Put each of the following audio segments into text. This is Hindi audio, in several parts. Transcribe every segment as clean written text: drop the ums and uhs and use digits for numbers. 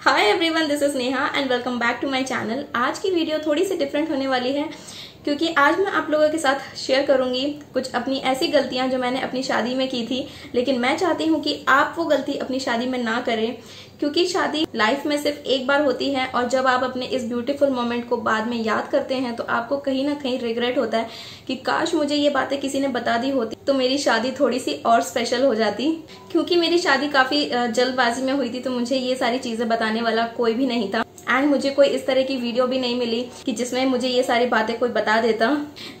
Hi everyone, this is Neha and welcome back to my channel. आज की वीडियो थोड़ी सी डिफरेंट होने वाली है क्योंकि आज मैं आप लोगों के साथ शेयर करूंगी कुछ अपनी ऐसी गलतियां जो मैंने अपनी शादी में की थी, लेकिन मैं चाहती हूं कि आप वो गलती अपनी शादी में ना करें क्योंकि शादी लाइफ में सिर्फ एक बार होती है और जब आप अपने इस ब्यूटीफुल मोमेंट को बाद में याद करते हैं तो आपको कहीं ना कहीं रिग्रेट होता है कि काश मुझे ये बातें किसी ने बता दी होती तो मेरी शादी थोड़ी सी और स्पेशल हो जाती। क्योंकि मेरी शादी काफी जल्दबाजी में हुई थी तो मुझे ये सारी चीजें बताने वाला कोई भी नहीं था एंड मुझे कोई इस तरह की वीडियो भी नहीं मिली कि जिसमें मुझे ये सारी बातें कोई बता देता।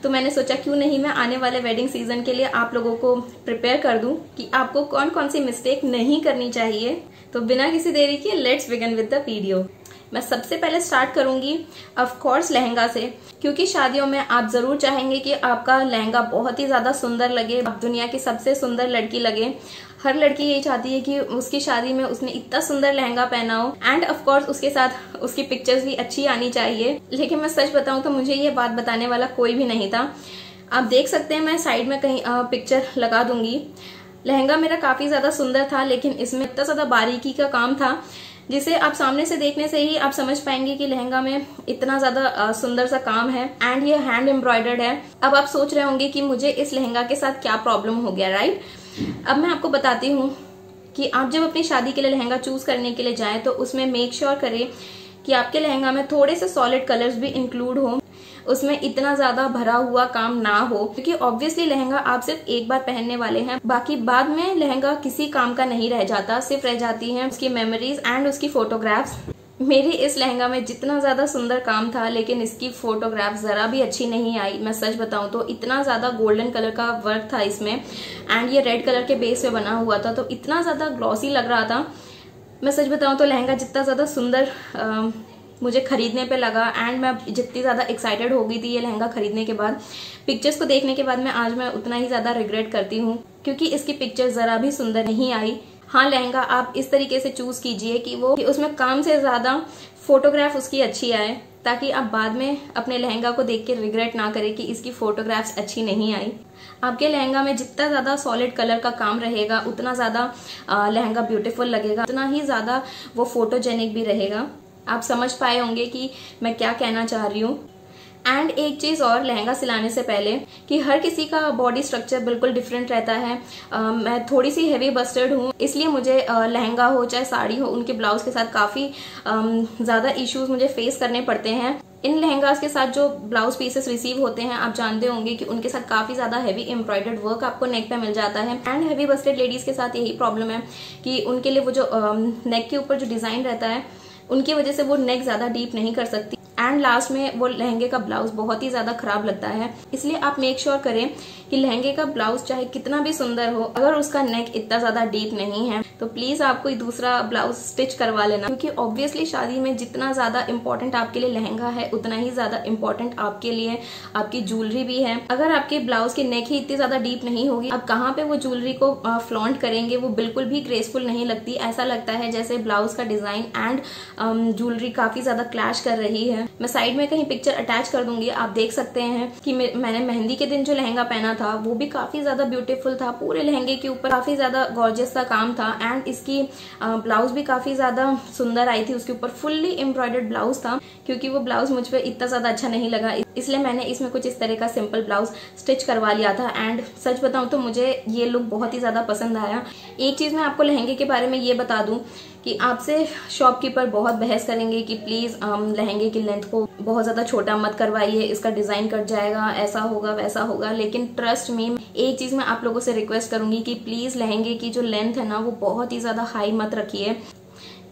तो मैंने सोचा क्यों नहीं मैं आने वाले वेडिंग सीजन के लिए आप लोगों को प्रिपेयर कर दूं कि आपको कौन कौन सी मिस्टेक नहीं करनी चाहिए। तो बिना किसी देरी के let's begin with the video. मैं सबसे पहले स्टार्ट करूंगी ऑफ कोर्स लहंगा से, क्योंकि शादियों में आप जरूर चाहेंगे कि आपका लहंगा बहुत ही ज्यादा सुंदर लगे, आप दुनिया की सबसे सुंदर लड़की लगे। हर लड़की यही चाहती है कि उसकी शादी में उसने इतना सुंदर लहंगा पहना हो एंड ऑफ कोर्स उसके साथ उसकी पिक्चर्स भी अच्छी आनी चाहिए। लेकिन मैं सच बताऊं तो मुझे ये बात बताने वाला कोई भी नहीं था। आप देख सकते हैं मैं साइड में कहीं पिक्चर लगा दूंगी। लहंगा मेरा काफी ज्यादा सुंदर था लेकिन इसमें इतना ज्यादा बारीकी का काम था जिसे आप सामने से देखने से ही आप समझ पाएंगे कि लहंगा में इतना ज्यादा सुंदर सा काम है एंड ये हैंड एम्ब्रॉयडर्ड है। अब आप सोच रहे होंगे कि मुझे इस लहंगा के साथ क्या प्रॉब्लम हो गया, राइट? अब मैं आपको बताती हूँ कि आप जब अपनी शादी के लिए लहंगा चूज करने के लिए जाएं तो उसमें मेक श्योर करें कि आपके लहंगा में थोड़े से सॉलिड कलर्स भी इंक्लूड हो, उसमें इतना ज्यादा भरा हुआ काम ना हो क्योंकि ऑब्वियसली लहंगा आप सिर्फ एक बार पहनने वाले हैं, बाकी बाद में लहंगा किसी काम का नहीं रह जाता, सिर्फ रह जाती है उसकी मेमोरीज एंड उसकी फोटोग्राफ्स। मेरे इस लहंगा में जितना ज्यादा सुंदर काम था लेकिन इसकी फोटोग्राफ जरा भी अच्छी नहीं आई। मैं सच बताऊं तो इतना ज्यादा गोल्डन कलर का वर्क था इसमें एंड ये रेड कलर के बेस पे बना हुआ था तो इतना ज्यादा ग्लॉसी लग रहा था। मैं सच बताऊं तो लहंगा जितना ज्यादा सुंदर मुझे खरीदने पे लगा एंड मैं जितनी ज़्यादा एक्साइटेड हो गई थी ये लहंगा खरीदने के बाद, पिक्चर्स को देखने के बाद मैं आज उतना ही ज़्यादा रिग्रेट करती हूँ क्योंकि इसकी पिक्चर ज़रा भी सुंदर नहीं आई। हाँ, लहंगा आप इस तरीके से चूज़ कीजिए कि वो उसमें काम से ज़्यादा फोटोग्राफ उसकी अच्छी आए ताकि आप बाद में अपने लहंगा को देख के रिग्रेट ना करें कि इसकी फोटोग्राफ्स अच्छी नहीं आई। आपके लहंगा में जितना ज़्यादा सॉलिड कलर का काम रहेगा उतना ज़्यादा लहंगा ब्यूटीफुल लगेगा, उतना ही ज़्यादा वो फोटोजेनिक भी रहेगा। आप समझ पाए होंगे कि मैं क्या कहना चाह रही हूँ। एंड एक चीज़ और, लहंगा सिलाने से पहले कि हर किसी का बॉडी स्ट्रक्चर बिल्कुल डिफरेंट रहता है। मैं थोड़ी सी हेवी बस्टेड हूँ इसलिए मुझे लहंगा हो चाहे साड़ी हो उनके ब्लाउज के साथ काफ़ी ज़्यादा इश्यूज मुझे फेस करने पड़ते हैं। इन लहंगास के साथ जो ब्लाउज पीसेस रिसीव होते हैं आप जानते होंगे कि उनके साथ काफी ज्यादा हैवी एम्ब्रॉयडर्ड वर्क आपको नेक पे मिल जाता है एंड हैवी बस्टेड लेडीज के साथ यही प्रॉब्लम है कि उनके लिए वो जो नेक के ऊपर जो डिजाइन रहता है उनकी वजह से वो नेक ज़्यादा डीप नहीं कर सकती एंड लास्ट में वो लहंगे का ब्लाउज बहुत ही ज़्यादा खराब लगता है। इसलिए आप मेक श्योर करें कि लहंगे का ब्लाउज चाहे कितना भी सुंदर हो, अगर उसका नेक इतना ज़्यादा डीप नहीं है तो प्लीज़ आप कोई दूसरा ब्लाउज स्टिच करवा लेना क्योंकि ऑब्वियसली शादी में जितना ज़्यादा इम्पोर्टेंट आपके लिए लहंगा है उतना ही ज़्यादा इम्पोर्टेंट आपके लिए आपकी ज्वेलरी भी है। अगर आपके ब्लाउज की नेक ही इतनी ज़्यादा डीप नहीं होगी आप कहाँ पर वो ज्वेलरी को फ्लॉन्ट करेंगे, वो बिल्कुल भी ग्रेसफुल नहीं लगती। ऐसा लगता है जैसे ब्लाउज का डिज़ाइन एंड ज्वेलरी काफी ज्यादा क्लैश कर रही है। मैं साइड में कहीं पिक्चर अटैच कर दूंगी। आप देख सकते हैं कि मैंने मेहंदी के दिन जो लहंगा पहना था वो भी काफी ज्यादा ब्यूटीफुल था, पूरे लहंगे के ऊपर काफी ज्यादा गॉर्जियस सा काम था एंड इसकी ब्लाउज भी काफी ज्यादा सुंदर आई थी, उसके ऊपर फुल्ली एम्ब्रॉयडर्ड ब्लाउज था। क्योंकि वो ब्लाउज मुझ पर इतना ज्यादा अच्छा नहीं लगा इसलिए मैंने इसमें कुछ इस तरह का सिंपल ब्लाउज स्टिच करवा लिया था एंड सच बताऊं तो मुझे ये लुक बहुत ही ज्यादा पसंद आया। एक चीज मैं आपको लहंगे के बारे में ये बता दूं कि आपसे शॉपकीपर बहुत बहस करेंगे कि प्लीज़ लहंगे की लेंथ को बहुत ज़्यादा छोटा मत करवाइए, इसका डिज़ाइन कट जाएगा, ऐसा होगा वैसा होगा, लेकिन ट्रस्ट मी, एक चीज़ मैं आप लोगों से रिक्वेस्ट करूँगी कि प्लीज़ लहंगे की जो लेंथ है ना वो बहुत ही ज़्यादा हाई मत रखिए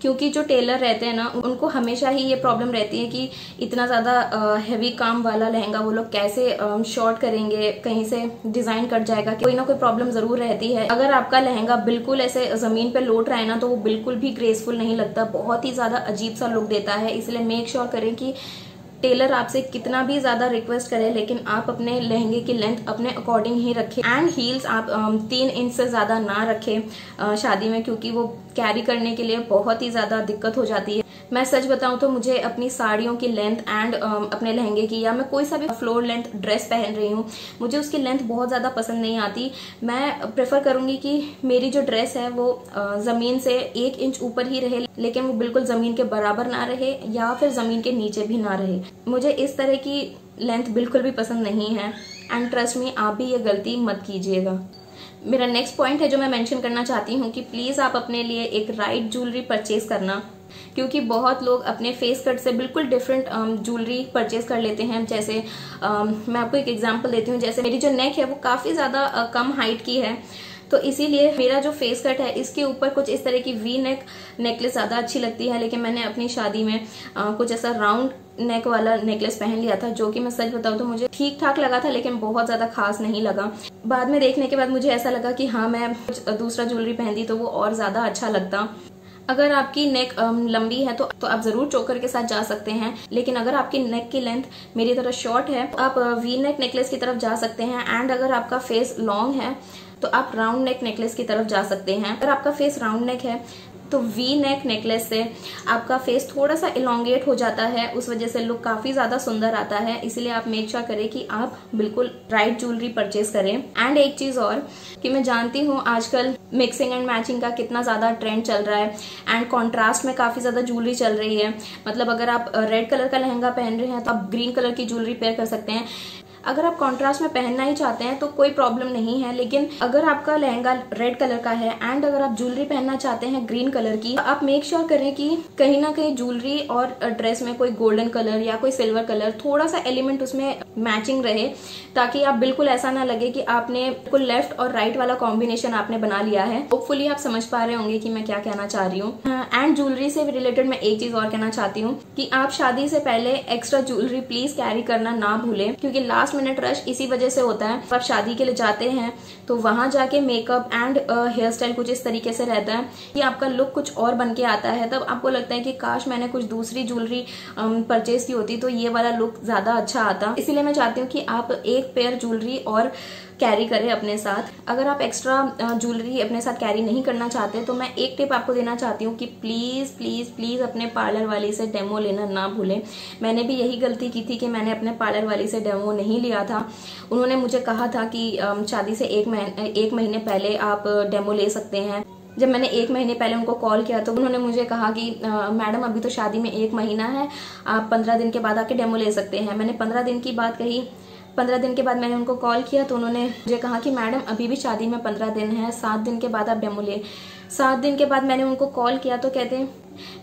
क्योंकि जो टेलर रहते हैं ना उनको हमेशा ही ये प्रॉब्लम रहती है कि इतना ज़्यादा हैवी काम वाला लहंगा वो लोग कैसे शॉर्ट करेंगे, कहीं से डिज़ाइन कट जाएगा, कोई ना कोई प्रॉब्लम ज़रूर रहती है। अगर आपका लहंगा बिल्कुल ऐसे ज़मीन पे लोट रहा है ना तो वो बिल्कुल भी ग्रेसफुल नहीं लगता, बहुत ही ज़्यादा अजीब सा लुक देता है। इसलिए मेक श्योर करें कि टेलर आपसे कितना भी ज़्यादा रिक्वेस्ट करे लेकिन आप अपने लहंगे की लेंथ अपने अकॉर्डिंग ही रखें एंड हील्स आप 3 इंच से ज़्यादा ना रखें शादी में क्योंकि वो कैरी करने के लिए बहुत ही ज़्यादा दिक्कत हो जाती है। मैं सच बताऊं तो मुझे अपनी साड़ियों की लेंथ एंड अपने लहंगे की, या मैं कोई सा भी फ्लोर लेंथ ड्रेस पहन रही हूँ, मुझे उसकी लेंथ बहुत ज़्यादा पसंद नहीं आती। मैं प्रेफर करूँगी कि मेरी जो ड्रेस है वो ज़मीन से 1 इंच ऊपर ही रहे, लेकिन वो बिल्कुल ज़मीन के बराबर ना रहे या फिर ज़मीन के नीचे भी ना रहे। मुझे इस तरह की लेंथ बिल्कुल भी पसंद नहीं है एंड ट्रस्ट मी, आप भी ये गलती मत कीजिएगा। मेरा नेक्स्ट पॉइंट है जो मैं मेंशन करना चाहती हूँ कि प्लीज़ आप अपने लिए एक राइट ज्वेलरी परचेज करना, क्योंकि बहुत लोग अपने फेस कट से बिल्कुल डिफरेंट ज्वेलरी परचेज कर लेते हैं। जैसे मैं आपको एक एग्जांपल देती हूँ, जैसे मेरी जो नेक है वो काफ़ी ज़्यादा कम हाइट की है, तो इसीलिए मेरा जो फेस कट है इसके ऊपर कुछ इस तरह की वी नेक नेकलेस ज़्यादा अच्छी लगती है। लेकिन मैंने अपनी शादी में कुछ ऐसा राउंड नेक वाला नेकलेस पहन लिया था, जो कि मैं सच बताऊँ तो मुझे ठीक ठाक लगा था, लेकिन बहुत ज़्यादा खास नहीं लगा। बाद में देखने के बाद मुझे ऐसा लगा कि हाँ, मैं कुछ दूसरा ज्वेलरी पहनती तो वो और ज़्यादा अच्छा लगता। अगर आपकी नेक लंबी है तो आप ज़रूर चोकर के साथ जा सकते हैं, लेकिन अगर आपकी नेक की लेंथ मेरी तरह शॉर्ट है तो आप वी नेक नेकलेस की तरफ जा सकते हैं, एंड अगर आपका फेस लॉन्ग है तो आप राउंड नेक नेकलेस की तरफ जा सकते हैं। अगर आपका फेस राउंड नेक है तो वी नेक नेकलेस से आपका फेस थोड़ा सा इलॉन्गेट हो जाता है, उस वजह से लुक काफ़ी ज़्यादा सुंदर आता है। इसलिए आप मेक श्योर करें कि आप बिल्कुल राइट ज्वेलरी परचेज करें। एंड एक चीज़ और, कि मैं जानती हूँ आजकल मिक्सिंग एंड मैचिंग का कितना ज़्यादा ट्रेंड चल रहा है एंड कॉन्ट्रास्ट में काफ़ी ज़्यादा ज्वेलरी चल रही है। मतलब अगर आप रेड कलर का लहंगा पहन रहे हैं तो आप ग्रीन कलर की ज्वेलरी पेयर कर सकते हैं। अगर आप कॉन्ट्रास्ट में पहनना ही चाहते हैं तो कोई प्रॉब्लम नहीं है, लेकिन अगर आपका लहंगा रेड कलर का है एंड अगर आप ज्वेलरी पहनना चाहते हैं ग्रीन कलर की, आप मेक श्योर करें कि कहीं ना कहीं ज्वेलरी और ड्रेस में कोई गोल्डन कलर या कोई सिल्वर कलर, थोड़ा सा एलिमेंट उसमें मैचिंग रहे, ताकि आप बिल्कुल ऐसा ना लगे कि आपने बिल्कुल लेफ्ट और राइट वाला कॉम्बिनेशन आपने बना लिया है। होपफुली आप समझ पा रहे होंगे कि मैं क्या कहना चाह रही हूँ। एंड ज्वेलरी से रिलेटेड मैं एक चीज़ और कहना चाहती हूँ कि आप शादी से पहले एक्स्ट्रा ज्वेलरी प्लीज कैरी करना ना भूलें, क्योंकि लास्ट मिनट रश इसी वजह से होता है। आप शादी के लिए जाते हैं तो वहां जाके मेकअप एंड हेयर स्टाइल कुछ इस तरीके से रहता है कि आपका लुक कुछ और बन के आता है, तब आपको लगता है कि काश मैंने कुछ दूसरी ज्वेलरी परचेज की होती तो ये वाला लुक ज्यादा अच्छा आता। इसीलिए मैं चाहती हूँ कि आप एक पेयर ज्वेलरी और कैरी करें अपने साथ। अगर आप एक्स्ट्रा ज्वेलरी अपने साथ कैरी नहीं करना चाहते तो मैं एक टिप आपको देना चाहती हूँ कि प्लीज़ प्लीज़ प्लीज़ अपने पार्लर वाली से डेमो लेना ना भूलें। मैंने भी यही गलती की थी कि मैंने अपने पार्लर वाली से डेमो नहीं लिया था। उन्होंने मुझे कहा था कि शादी से एक महीने पहले आप डेमो ले सकते हैं। जब मैंने 1 महीने पहले उनको कॉल किया तो उन्होंने मुझे कहा कि मैडम अभी तो शादी में 1 महीना है, आप 15 दिन के बाद आके डेमो ले सकते हैं। मैंने 15 दिन की बात कही, 15 दिन के बाद मैंने उनको कॉल किया तो उन्होंने मुझे कहा कि मैडम अभी भी शादी में 15 दिन है, 7 दिन के बाद आप डेमो ले। 7 दिन के बाद मैंने उनको कॉल किया तो कहते हैं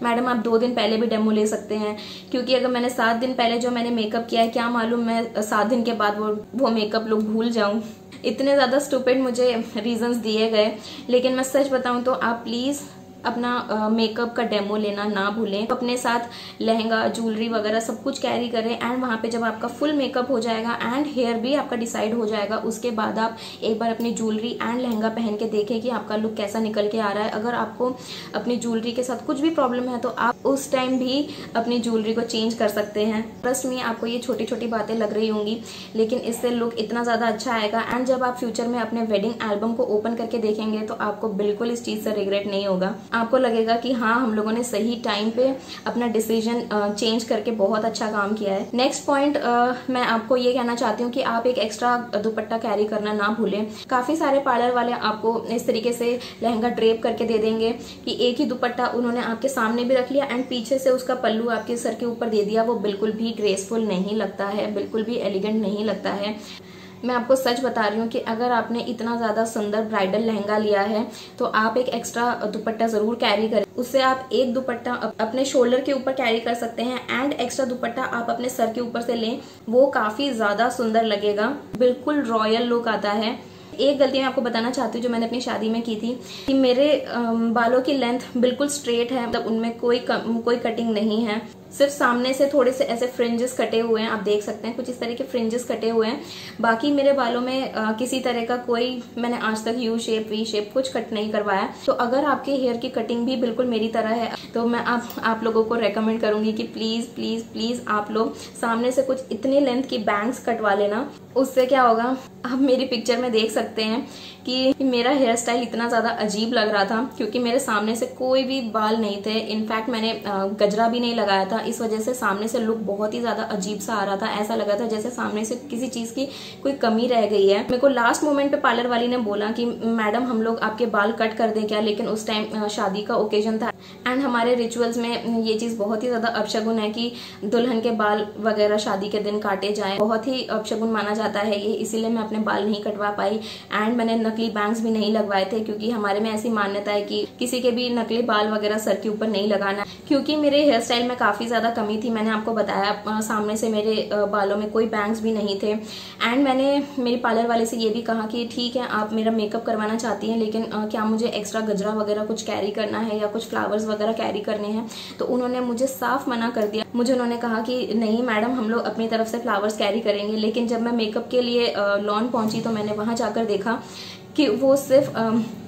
मैडम आप 2 दिन पहले भी डेमो ले सकते हैं, क्योंकि अगर मैंने 7 दिन पहले जो मैंने मेकअप किया है, क्या मालूम मैं 7 दिन के बाद वो मेकअप लोग भूल जाऊँ। इतने ज़्यादा स्टूपिड मुझे रीजंस दिए गए, लेकिन मैं सच बताऊँ तो आप प्लीज़ अपना मेकअप का डेमो लेना ना भूलें। अपने साथ लहंगा, ज्वेलरी वगैरह सब कुछ कैरी करें, एंड वहाँ पे जब आपका फुल मेकअप हो जाएगा एंड हेयर भी आपका डिसाइड हो जाएगा, उसके बाद आप एक बार अपनी ज्वेलरी एंड लहंगा पहन के देखें कि आपका लुक कैसा निकल के आ रहा है। अगर आपको अपनी ज्वेलरी के साथ कुछ भी प्रॉब्लम है तो आप उस टाइम भी अपनी ज्वेलरी को चेंज कर सकते हैं। ट्रस्ट मी, आपको ये छोटी छोटी बातें लग रही होंगी, लेकिन इससे लुक इतना ज़्यादा अच्छा आएगा। एंड जब आप फ्यूचर में अपने वेडिंग एल्बम को ओपन करके देखेंगे तो आपको बिल्कुल इस चीज़ से रिग्रेट नहीं होगा। आपको लगेगा कि हाँ, हम लोगों ने सही टाइम पे अपना डिसीजन चेंज करके बहुत अच्छा काम किया है। नेक्स्ट पॉइंट मैं आपको ये कहना चाहती हूँ कि आप एक एक्स्ट्रा दुपट्टा कैरी करना ना भूलें। काफ़ी सारे पार्लर वाले आपको इस तरीके से लहंगा ड्रेप करके दे देंगे कि एक ही दुपट्टा उन्होंने आपके सामने भी रख लिया एंड पीछे से उसका पल्लू आपके सर के ऊपर दे दिया। वो बिल्कुल भी ग्रेसफुल नहीं लगता है, बिल्कुल भी एलिगेंट नहीं लगता है। मैं आपको सच बता रही हूँ कि अगर आपने इतना ज़्यादा सुंदर ब्राइडल लहंगा लिया है तो आप एक एक्स्ट्रा दुपट्टा ज़रूर कैरी करें। उससे आप एक दुपट्टा अपने शोल्डर के ऊपर कैरी कर सकते हैं एंड एक्स्ट्रा दुपट्टा आप अपने सर के ऊपर से लें, वो काफ़ी ज़्यादा सुंदर लगेगा, बिल्कुल रॉयल लुक आता है। एक गलती मैं आपको बताना चाहती हूँ जो मैंने अपनी शादी में की थी, कि मेरे बालों की लेंथ बिल्कुल स्ट्रेट है, मतलब उनमें कोई कटिंग नहीं है, सिर्फ सामने से थोड़े से ऐसे फ्रिंजेस कटे हुए हैं, आप देख सकते हैं कुछ इस तरह के फ्रिंजेस कटे हुए हैं। बाकी मेरे बालों में किसी तरह का कोई, मैंने आज तक यू शेप, वी शेप कुछ कट नहीं करवाया। तो अगर आपके हेयर की कटिंग भी बिल्कुल मेरी तरह है तो मैं आप लोगों को रेकमेंड करूँगी कि प्लीज़ प्लीज़ प्लीज़ आप लोग सामने से कुछ इतनी लेंथ की बैंग्स कटवा लेना। उससे क्या होगा, आप मेरी पिक्चर में देख सकते हैं कि मेरा हेयर स्टाइल इतना ज़्यादा अजीब लग रहा था क्योंकि मेरे सामने से कोई भी बाल नहीं थे। इनफैक्ट मैंने गजरा भी नहीं लगाया था, इस वजह से सामने से लुक बहुत ही ज़्यादा अजीब सा आ रहा था। ऐसा लगा था जैसे सामने से किसी चीज़ की कोई कमी रह गई है। मेरे को लास्ट मोमेंट पे पार्लर वाली ने बोला कि मैडम हम लोग आपके बाल कट कर दें क्या, लेकिन उस टाइम शादी का ओकेजन था एंड हमारे रिचुअल्स में ये चीज़ बहुत ही ज़्यादा अपशगुन है कि दुल्हन के बाल वगैरह शादी के दिन काटे जाएँ, बहुत ही अपशगुन माना जाता है ये। इसीलिए मैं अपने बाल नहीं कटवा पाई एंड मैंने नकली बैंग्स भी नहीं लगवाए थे क्योंकि हमारे में ऐसी मान्यता है कि किसी के भी नकली बाल वगैरह सर के ऊपर नहीं लगाना। क्योंकि मेरे हेयर स्टाइल में काफ़ी ज़्यादा कमी थी, मैंने आपको बताया, सामने से मेरे बालों में कोई बैंग्स भी नहीं थे। एंड मैंने मेरी पार्लर वाले से ये भी कहा कि ठीक है आप मेरा मेकअप करवाना चाहती हैं, लेकिन क्या मुझे एक्स्ट्रा गजरा वगैरह कुछ कैरी करना है या कुछ फ्लावर्स वगैरह कैरी करने हैं, तो उन्होंने मुझे साफ मना कर दिया। मुझे उन्होंने कहा कि नहीं मैडम हम लोग अपनी तरफ से फ्लावर्स कैरी करेंगे। लेकिन जब मैं मेकअप के लिए लॉन पहुंची तो मैंने वहां जाकर देखा कि वो सिर्फ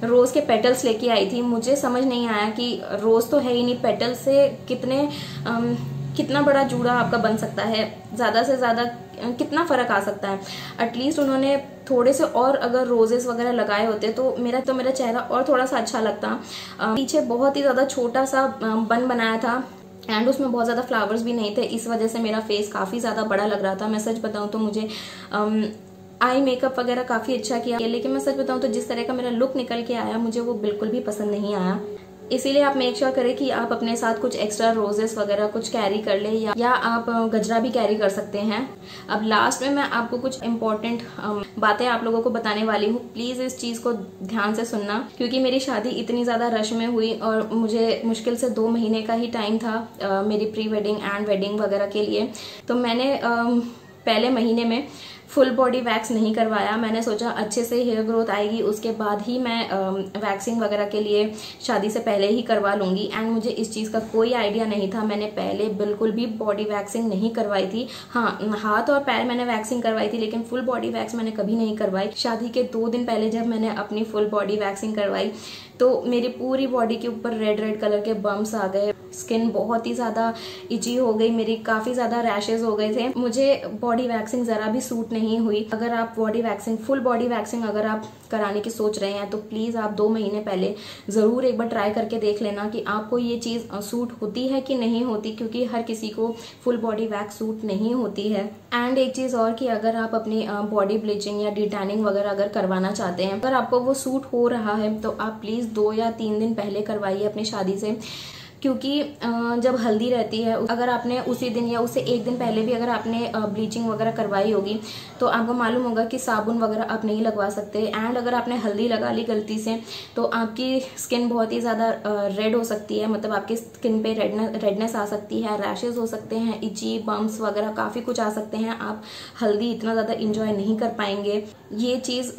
रोज़ के पेटल्स लेके आई थी। मुझे समझ नहीं आया कि रोज़ तो है ही नहीं, पेटल्स से कितना बड़ा जूड़ा आपका बन सकता है, ज़्यादा से ज़्यादा कितना फ़र्क आ सकता है। एटलीस्ट उन्होंने थोड़े से और अगर रोजेस वगैरह लगाए होते तो मेरा चेहरा और थोड़ा सा अच्छा लगता। पीछे बहुत ही ज़्यादा छोटा सा बन बनाया था एंड उसमें बहुत ज़्यादा फ्लावर्स भी नहीं थे, इस वजह से मेरा फेस काफ़ी ज़्यादा बड़ा लग रहा था। मैं सच बताऊँ तो मुझे आई मेकअप वगैरह काफ़ी अच्छा किया, लेकिन मैं सच बताऊँ तो जिस तरह का मेरा लुक निकल के आया मुझे वो बिल्कुल भी पसंद नहीं आया। इसीलिए आप मेक श्योर करें कि आप अपने साथ कुछ एक्स्ट्रा रोजेस वगैरह कुछ कैरी कर ले या आप गजरा भी कैरी कर सकते हैं। अब लास्ट में मैं आपको कुछ इम्पोर्टेंट बातें आप लोगों को बताने वाली हूँ, प्लीज़ इस चीज़ को ध्यान से सुनना क्योंकि मेरी शादी इतनी ज़्यादा रश में हुई और मुझे मुश्किल से 2 महीने का ही टाइम था मेरी प्री वेडिंग एंड वेडिंग वगैरह के लिए। तो मैंने पहले महीने में फुल बॉडी वैक्स नहीं करवाया, मैंने सोचा अच्छे से हेयर ग्रोथ आएगी उसके बाद ही मैं वैक्सिंग वगैरह के लिए शादी से पहले ही करवा लूँगी। एंड मुझे इस चीज़ का कोई आइडिया नहीं था, मैंने पहले बिल्कुल भी बॉडी वैक्सिंग नहीं करवाई थी। हाँ, हाथ और पैर मैंने वैक्सिंग करवाई थी लेकिन फुल बॉडी वैक्स मैंने कभी नहीं करवाई। शादी के 2 दिन पहले जब मैंने अपनी फुल बॉडी वैक्सिंग करवाई तो मेरी पूरी बॉडी के ऊपर रेड रेड कलर के बम्स आ गए, स्किन बहुत ही ज़्यादा इची हो गई, मेरी काफ़ी ज़्यादा रैशेज हो गए थे। मुझे बॉडी वैक्सिंग ज़रा भी सूट नहीं हुई। अगर आप body waxing full body waxing अगर आप कराने की सोच रहे हैं तो प्लीज़ आप 2 महीने पहले ज़रूर एक बार ट्राई करके देख लेना कि आपको ये चीज़ सूट होती है कि नहीं होती, क्योंकि हर किसी को फुल बॉडी वैक्स सूट नहीं होती है। एंड एक चीज़ और कि अगर आप अपनी बॉडी ब्लीचिंग या डिटैनिंग वगैरह अगर करवाना चाहते हैं, अगर आपको वो सूट हो रहा है तो आप प्लीज़ 2 या 3 दिन पहले करवाइए अपनी शादी से, क्योंकि जब हल्दी रहती है अगर आपने उसी दिन या उससे 1 दिन पहले भी अगर आपने ब्लीचिंग वगैरह करवाई होगी तो आपको मालूम होगा कि साबुन वगैरह आप नहीं लगवा सकते। एंड अगर आपने हल्दी लगा ली गलती से तो आपकी स्किन बहुत ही ज़्यादा रेड हो सकती है, मतलब आपकी स्किन पे रेडनेस आ सकती है, रैशेज हो सकते हैं, इची बम्स वगैरह काफ़ी कुछ आ सकते हैं। आप हल्दी इतना ज़्यादा इंजॉय नहीं कर पाएंगे। ये चीज़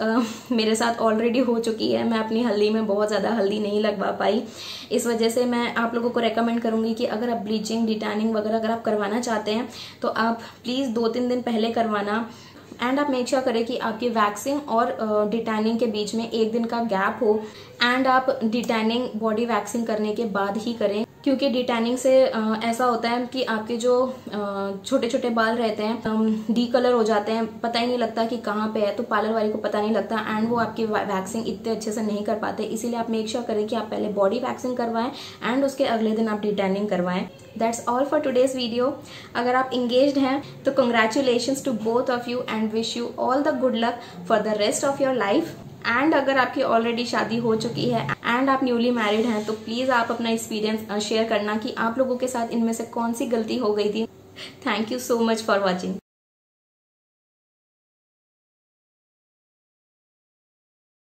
मेरे साथ ऑलरेडी हो चुकी है, मैं अपनी हल्दी में बहुत ज़्यादा हल्दी नहीं लगवा पाई। इस वजह से मैं आप लोगों को रेकमेंड करूंगी कि अगर आप ब्लीचिंग डिटैनिंग वगैरह अगर आप करवाना चाहते हैं तो आप प्लीज़ 2-3 दिन पहले करवाना। एंड आप मेक श्योर करें कि आपकी वैक्सिंग और डिटैनिंग के बीच में 1 दिन का गैप हो एंड आप डिटैनिंग बॉडी वैक्सिंग करने के बाद ही करें, क्योंकि डिटैनिंग से ऐसा होता है कि आपके जो छोटे छोटे बाल रहते हैं डी कलर हो जाते हैं, पता ही नहीं लगता कि कहाँ पे है, तो पार्लर वाले को पता नहीं लगता एंड वो आपकी वैक्सिंग इतने अच्छे से नहीं कर पाते। इसीलिए आप मेक श्योर करें कि आप पहले बॉडी वैक्सिंग करवाएं एंड उसके अगले दिन आप डिटैनिंग करवाएं। That's all for today's video. अगर आप इंगेज्ड हैं तो congratulations to both of you and wish you all the good luck for the rest of your life. And अगर आपकी ऑलरेडी शादी हो चुकी है एंड आप न्यूली मैरिड हैं तो प्लीज़ आप अपना एक्सपीरियंस शेयर करना कि आप लोगों के साथ इनमें से कौन सी गलती हो गई थी। Thank you so much for watching.